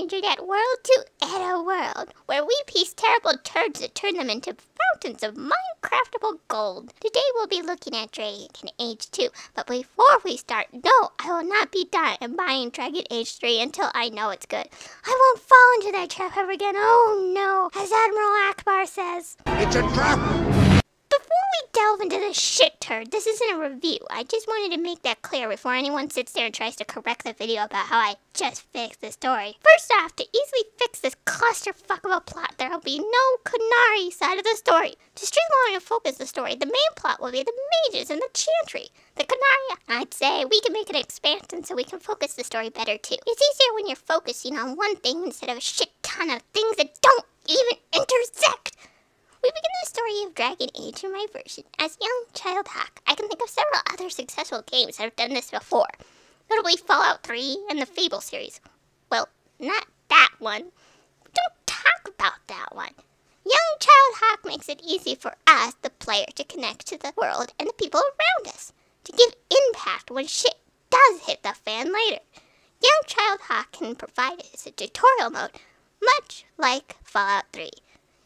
internet world to Edda world, where we piece terrible turds that turn them into fountains of Minecraftable gold. Today we'll be looking at Dragon Age 2, but before we start, no, I will not be done and buying Dragon Age 3 until I know it's good. I won't fall into that trap ever again, oh no, as Admiral Akbar says. It's a trap! Delve into the shit turd. This isn't a review. I just wanted to make that clear before anyone sits there and tries to correct the video about how I just fixed the story. First off, to easily fix this clusterfuck of a plot, there'll be no Qunari side of the story. To streamline and focus the story, the main plot will be the mages and the Chantry. The Qunari, I'd say, we can make an expansion so we can focus the story better too. It's easier when you're focusing on one thing instead of a shit ton of things that don't even intersect. We begin the story of Dragon Age in my version as young child Hawk. I can think of several other successful games that have done this before, notably Fallout 3 and the Fable series. Well, not that one. Don't talk about that one. Young child Hawk makes it easy for us, the player, to connect to the world and the people around us, to give impact when shit does hit the fan later. Young child Hawk can provide it as a tutorial mode, much like Fallout 3.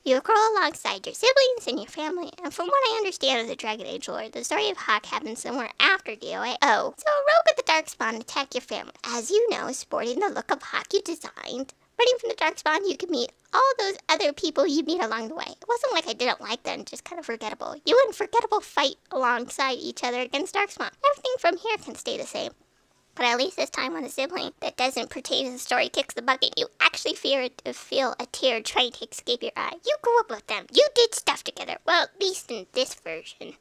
You grow alongside your siblings and your family, and from what I understand of the Dragon Age lore, the story of Hawk happens somewhere after DOA. Oh, so rogue at the Darkspawn attack your family. As you know, sporting the look of Hawk you designed, running from the Darkspawn, you can meet all those other people you meet along the way. It wasn't like I didn't like them, just kind of forgettable. You and forgettable fight alongside each other against Darkspawn. Everything from here can stay the same. But at least this time on a sibling that doesn't pertain to the story kicks the bucket, you actually feel a tear trying to escape your eye. You grew up with them. You did stuff together. Well, at least in this version.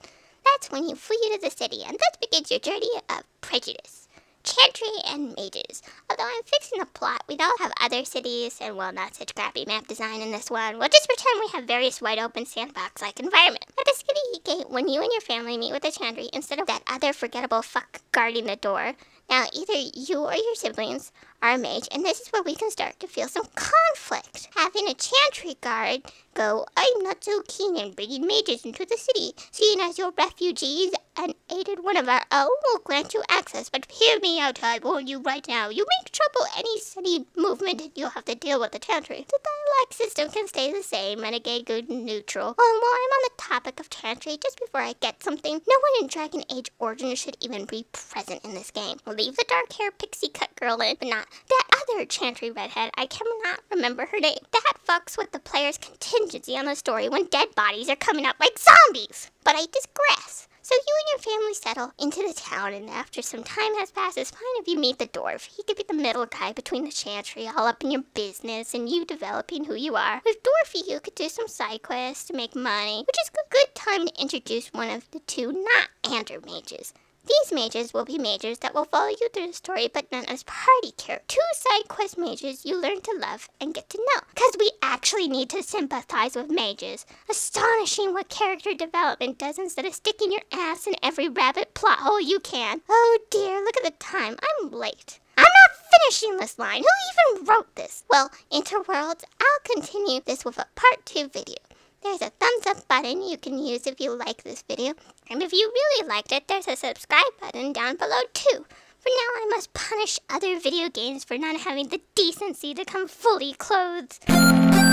That's when you flee to the city, and that begins your journey of prejudice, Chantry, and mages. Although I'm fixing the plot, we all have other cities, and well, not such crappy map design in this one. We'll just pretend we have various wide-open sandbox-like environment. At the city gate, when you and your family meet with the Chantry, instead of that other forgettable fuck guarding the door, now, either you or your siblings are a mage, and this is where we can start to feel some conflict. Having a Chantry guard go, I'm not so keen on bringing mages into the city, seeing as you're refugees and aided one of our own will grant you access, but hear me out, I warn you right now, you make trouble any city movement and you'll have to deal with the Chantry. The dialogue system can stay the same and again good and neutral. And while I'm on the topic of Chantry, just before I get something, no one in Dragon Age Origins should even be present in this game. Leave the dark hair pixie cut girl in, but not that other Chantry redhead. I cannot remember her name. That fucks with the player's contingency on the story when dead bodies are coming up like zombies. But I digress. So you and your family settle into the town, and after some time has passed, it's fine if you meet the dwarf. He could be the middle guy between the Chantry all up in your business and you developing who you are. With Dorfie, you could do some side quests to make money, which is a good time to introduce one of the two not-Ander mages. These mages will be mages that will follow you through the story, but none as party characters. Two side quest mages you learn to love and get to know, because we actually need to sympathize with mages. Astonishing what character development does instead of sticking your ass in every rabbit plot hole you can. Oh dear, look at the time. I'm late. I'm not finishing this line. Who even wrote this? Well, Interworlds, I'll continue this with a part 2 video. There's a thumbs up button you can use if you like this video, and if you really liked it, there's a subscribe button down below too. For now, I must punish other video games for not having the decency to come fully clothed.